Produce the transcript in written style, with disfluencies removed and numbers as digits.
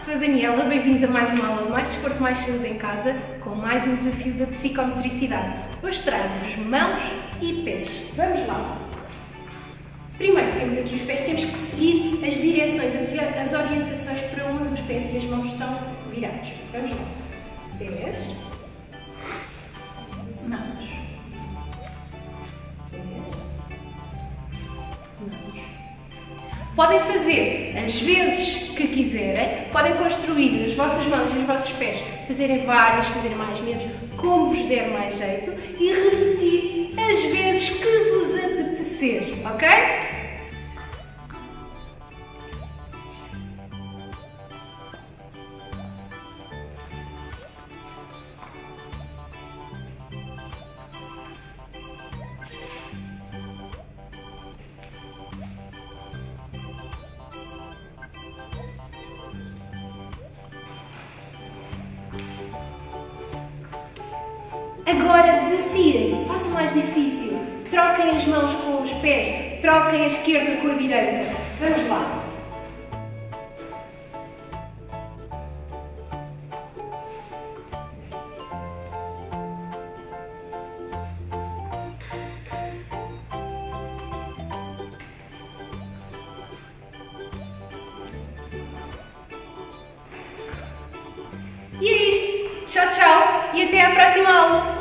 sou a Daniela, bem-vindos a mais uma aula de Mais Desporto, Mais Saúde em Casa, com mais um desafio da psicomotricidade. Hoje trago-vos mãos e pés. Vamos lá! Primeiro temos aqui os pés, temos que seguir as direções, as orientações para onde os pés e as mãos estão virados. Vamos lá! Pés, mãos, pés, mãos. Podem fazer as vezes que quiserem, podem construir as vossas mãos e os vossos pés, fazerem várias, fazerem mais, menos, como vos der mais jeito e repetir as vezes que vos apetecer, ok? Agora desafiem-se, façam mais difícil, troquem as mãos com os pés, troquem a esquerda com a direita. Vamos lá! E é isto! Tchau, tchau! E até à próxima aula!